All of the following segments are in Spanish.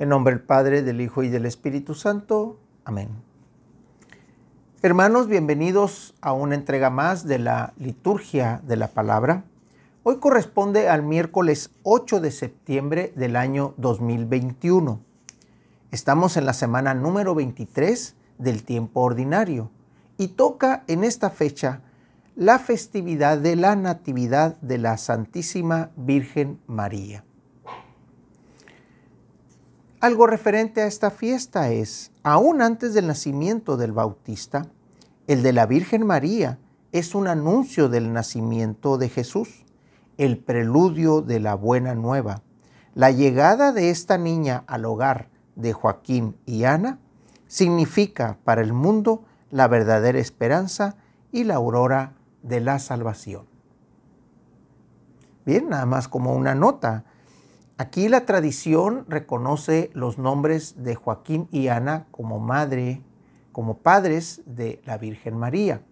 En nombre del Padre, del Hijo y del Espíritu Santo. Amén. Hermanos, bienvenidos a una entrega más de la liturgia de la palabra. Hoy corresponde al miércoles 8 de septiembre del año 2021. Estamos en la semana número 23 del tiempo ordinario y toca en esta fecha la festividad de la Natividad de la Santísima Virgen María. Algo referente a esta fiesta es, aún antes del nacimiento del Bautista, el de la Virgen María es un anuncio del nacimiento de Jesús, el preludio de la Buena Nueva. La llegada de esta niña al hogar de Joaquín y Ana significa para el mundo la verdadera esperanza y la aurora de la salvación. Bien, nada más como una nota. Aquí la tradición reconoce los nombres de Joaquín y Ana como madre, como padres de la Virgen María.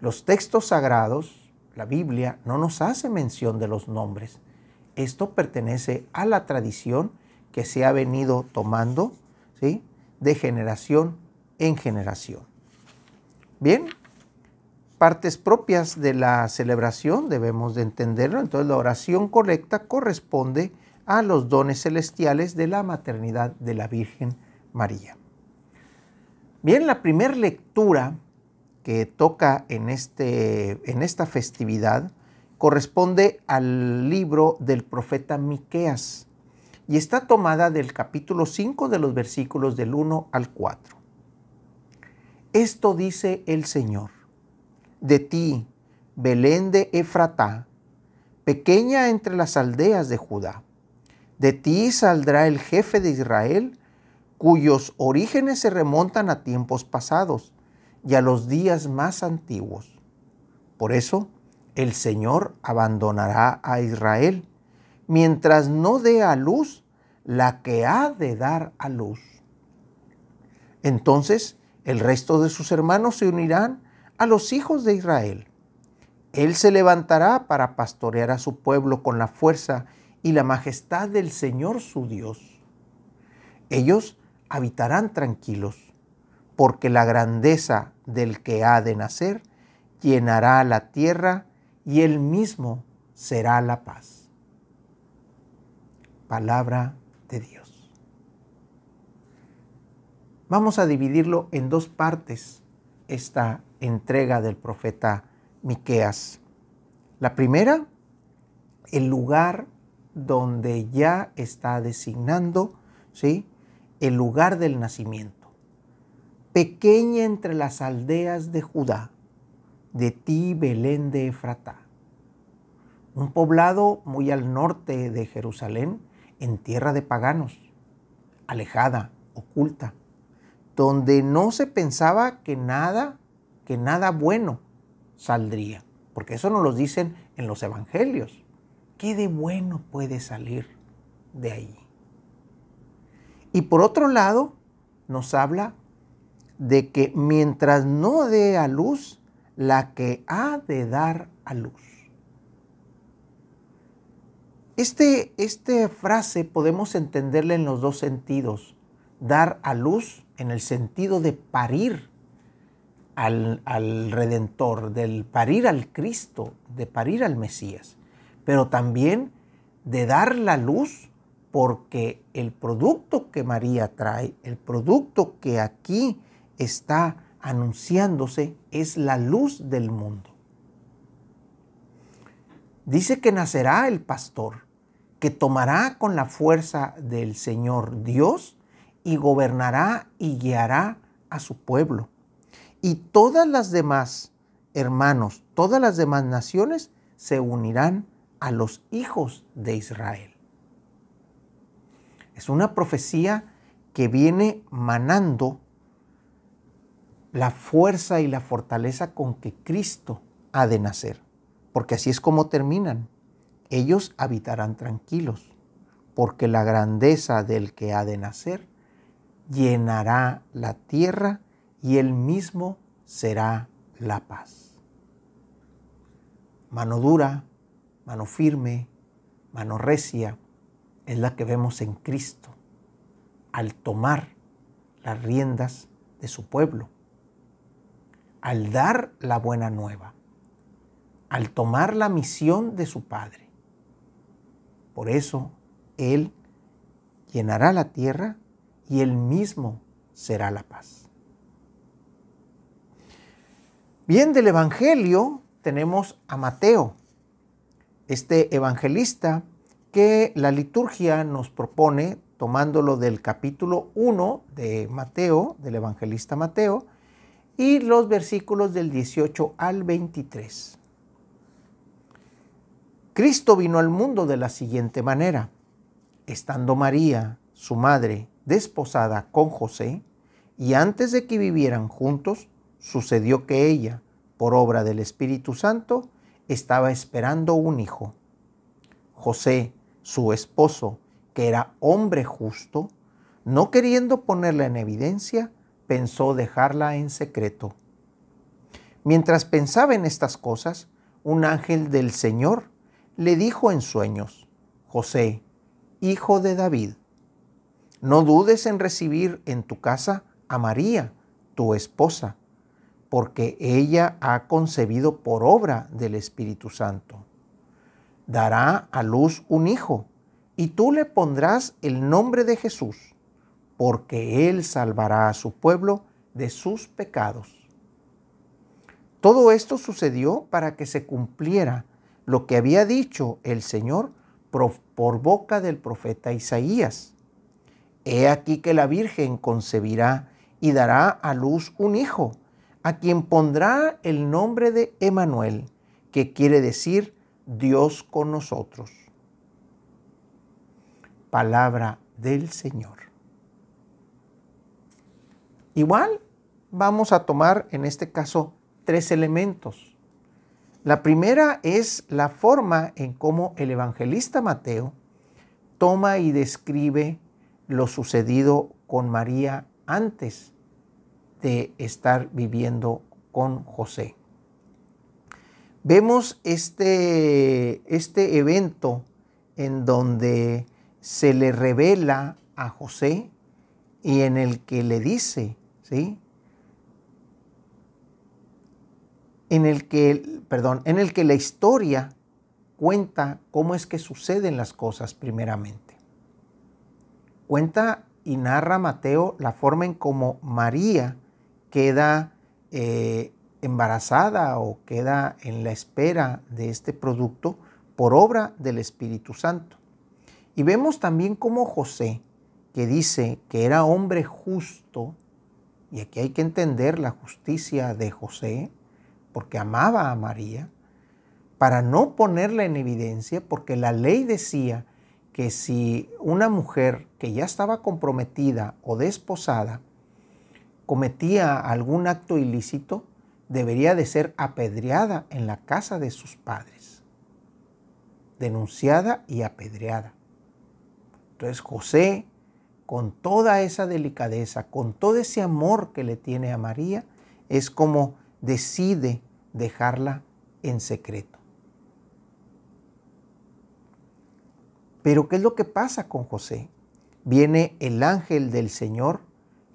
Los textos sagrados, la Biblia, no nos hace mención de los nombres. Esto pertenece a la tradición que se ha venido tomando, ¿sí?, de generación en generación. Bien, partes propias de la celebración debemos de entenderlo. Entonces la oración correcta corresponde a los dones celestiales de la maternidad de la Virgen María. Bien, la primera lectura que toca en esta festividad corresponde al libro del profeta Miqueas y está tomada del capítulo 5 de los versículos del 1 al 4. Esto dice el Señor: de ti, Belén de Efrata, pequeña entre las aldeas de Judá. De ti saldrá el jefe de Israel, cuyos orígenes se remontan a tiempos pasados y a los días más antiguos. Por eso el Señor abandonará a Israel, mientras no dé a luz la que ha de dar a luz. Entonces el resto de sus hermanos se unirán a los hijos de Israel. Él se levantará para pastorear a su pueblo con la fuerza y la majestad del Señor su Dios. Ellos habitarán tranquilos, porque la grandeza del que ha de nacer llenará la tierra y él mismo será la paz. Palabra de Dios. Vamos a dividirlo en dos partes, esta entrega del profeta Miqueas. La primera, el lugar donde ya está designando, ¿sí?, el lugar del nacimiento. Pequeña entre las aldeas de Judá, de ti, Belén de Efrata. Un poblado muy al norte de Jerusalén, en tierra de paganos, alejada, oculta, donde no se pensaba que nada bueno saldría, porque eso nos lo dicen en los evangelios. ¿Qué de bueno puede salir de ahí? Y por otro lado, nos habla de que mientras no dé a luz la que ha de dar a luz. Esta frase podemos entenderla en los dos sentidos. Dar a luz en el sentido de parir al Redentor, del parir al Cristo, de parir al Mesías, pero también de dar la luz, porque el producto que María trae, el producto que aquí está anunciándose, es la luz del mundo. Dice que nacerá el pastor, que tomará con la fuerza del Señor Dios y gobernará y guiará a su pueblo. Y todas las demás hermanos, todas las demás naciones se unirán a los hijos de Israel. Es una profecía que viene manando la fuerza y la fortaleza con que Cristo ha de nacer, porque así es como terminan. Ellos habitarán tranquilos, porque la grandeza del que ha de nacer llenará la tierra y él mismo será la paz. Mano dura, mano firme, mano recia, es la que vemos en Cristo. al tomar las riendas de su pueblo, al dar la buena nueva, al tomar la misión de su Padre. Por eso Él llenará la tierra y Él mismo será la paz. Bien, del Evangelio tenemos a Mateo, este evangelista que la liturgia nos propone, tomándolo del capítulo 1 de Mateo, del evangelista Mateo, y los versículos del 18 al 23. Cristo vino al mundo de la siguiente manera. Estando María, su madre, desposada con José, y antes de que vivieran juntos, sucedió que ella, por obra del Espíritu Santo, estaba esperando un hijo. José, su esposo, que era hombre justo, no queriendo ponerla en evidencia, pensó dejarla en secreto. Mientras pensaba en estas cosas, un ángel del Señor le dijo en sueños: José, hijo de David, no dudes en recibir en tu casa a María, tu esposa, porque ella ha concebido por obra del Espíritu Santo. Dará a luz un hijo, y tú le pondrás el nombre de Jesús, porque Él salvará a su pueblo de sus pecados. Todo esto sucedió para que se cumpliera lo que había dicho el Señor por boca del profeta Isaías. He aquí que la Virgen concebirá y dará a luz un hijo, a quien pondrá el nombre de Emanuel, que quiere decir Dios con nosotros. Palabra del Señor. Igual vamos a tomar en este caso tres elementos. La primera es la forma en cómo el evangelista Mateo toma y describe lo sucedido con María antes de estar viviendo con José. Vemos este evento en donde se le revela a José y en el que le dice, ¿sí? En el que la historia cuenta cómo es que suceden las cosas primeramente. Cuenta y narra Mateo la forma en cómo María queda embarazada o queda en la espera de este producto por obra del Espíritu Santo. Y vemos también cómo José, que dice que era hombre justo, y aquí hay que entender la justicia de José, porque amaba a María, para no ponerla en evidencia, porque la ley decía que si una mujer que ya estaba comprometida o desposada cometía algún acto ilícito, debería de ser apedreada en la casa de sus padres, denunciada y apedreada. Entonces José, con toda esa delicadeza, con todo ese amor que le tiene a María, es como decide dejarla en secreto. Pero ¿qué es lo que pasa con José? Viene el ángel del Señor,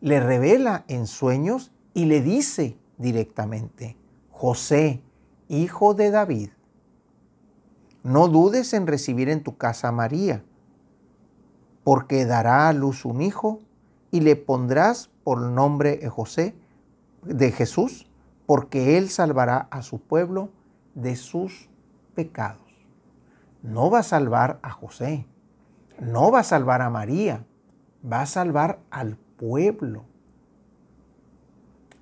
le revela en sueños y le dice directamente: José, hijo de David, no dudes en recibir en tu casa a María, porque dará a luz un hijo y le pondrás por nombre José de Jesús, porque Él salvará a su pueblo de sus pecados. No va a salvar a José, no va a salvar a María, va a salvar al pueblo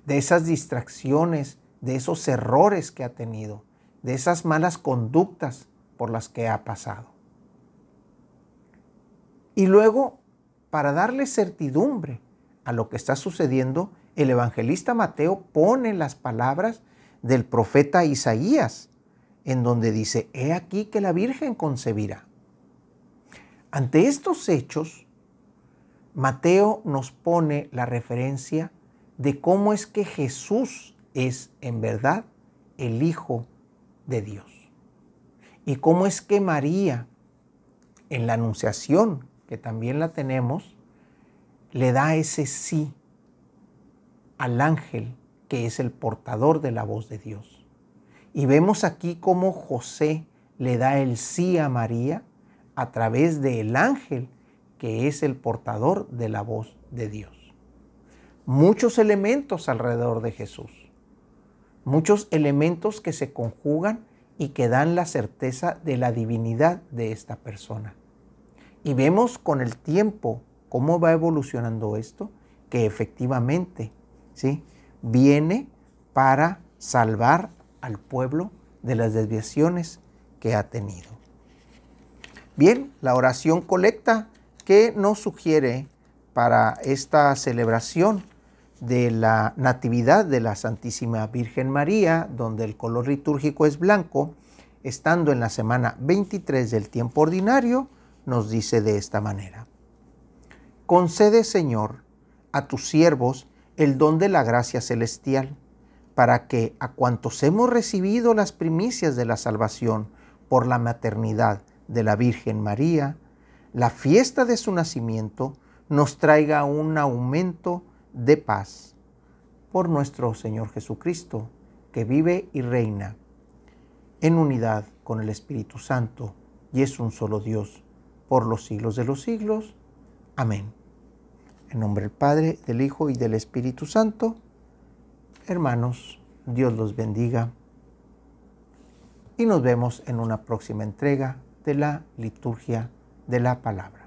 de esas distracciones, de esos errores que ha tenido, de esas malas conductas por las que ha pasado. Y luego, para darle certidumbre a lo que está sucediendo, el evangelista Mateo pone las palabras del profeta Isaías, en donde dice: he aquí que la Virgen concebirá. Ante estos hechos, Mateo nos pone la referencia de cómo es que Jesús es en verdad el Hijo de Dios. Y cómo es que María, en la Anunciación, que también la tenemos, le da ese sí al ángel que es el portador de la voz de Dios. Y vemos aquí cómo José le da el sí a María a través del ángel que es el portador de la voz de Dios. Muchos elementos alrededor de Jesús. Muchos elementos que se conjugan y que dan la certeza de la divinidad de esta persona. Y vemos con el tiempo cómo va evolucionando esto, que efectivamente, ¿sí?, viene para salvar al pueblo de las desviaciones que ha tenido. Bien, la oración colecta que nos sugiere para esta celebración de la Natividad de la Santísima Virgen María, donde el color litúrgico es blanco, estando en la semana 23 del tiempo ordinario, nos dice de esta manera: concede, Señor, a tus siervos el don de la gracia celestial, para que a cuantos hemos recibido las primicias de la salvación por la maternidad de la Virgen María, la fiesta de su nacimiento nos traiga un aumento de paz. Por nuestro Señor Jesucristo, que vive y reina en unidad con el Espíritu Santo y es un solo Dios, por los siglos de los siglos. Amén. En nombre del Padre, del Hijo y del Espíritu Santo. Hermanos, Dios los bendiga y nos vemos en una próxima entrega de la Liturgia de la Palabra.